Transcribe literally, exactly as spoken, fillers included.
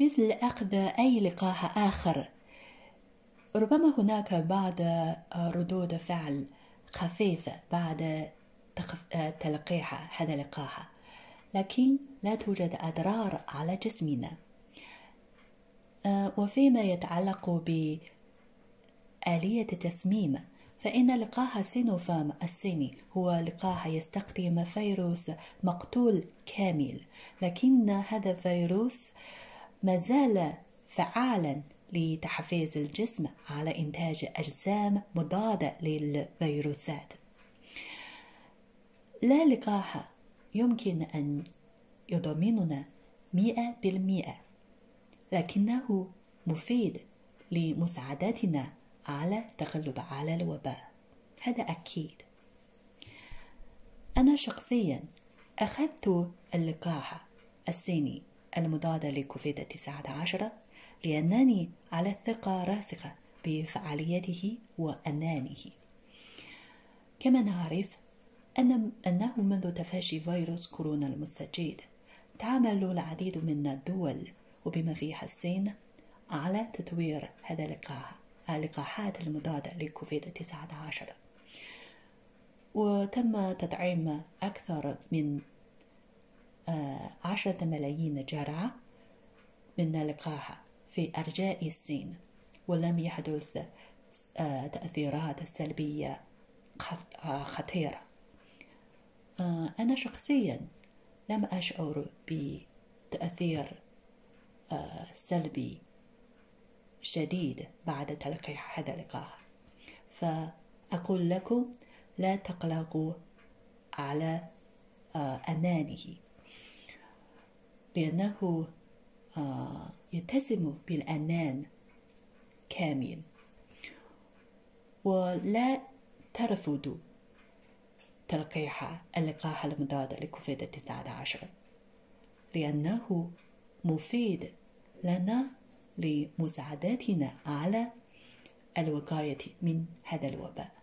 مثل أخذ أي لقاح آخر، ربما هناك بعض ردود فعل خفيفة بعد تلقيح هذا اللقاح، لكن لا توجد أضرار على جسمنا. وفيما يتعلق بآلية التصميم، فإن لقاح سينوفارم الصيني هو لقاح يستخدم فيروس مقتول كامل، لكن هذا الفيروس ما زال فعالا لتحفيز الجسم على إنتاج أجسام مضادة للفيروسات. لا لقاح يمكن أن يضمننا مئة بالمئة، لكنه مفيد لمساعدتنا على التغلب على الوباء، هذا أكيد. أنا شخصيا أخذت اللقاح الصيني المضادة لكوفيد تسعة عشر لأنني على ثقة راسخة بفعاليته وأمانه. كما نعرف أن أنه منذ تفشي فيروس كورونا المستجد تعامل العديد من الدول وبما فيها الصين على تطوير هذا اللقاح، اللقاحات المضادة لكوفيد تسعة عشر، وتم تطعيم أكثر من عشرة ملايين جرعة من اللقاح في أرجاء الصين، ولم يحدث تأثيرات سلبية خطيرة. أنا شخصيا لم أشعر بتأثير سلبي شديد بعد تلقيح هذا اللقاح، فأقول لكم لا تقلقوا على أمانه، لأنه يتسم بالأمان كامل. ولا ترفضوا تلقيح اللقاح المضاد لكوفيد تسعة عشر، لأنه مفيد لنا لمساعدتنا على الوقاية من هذا الوباء.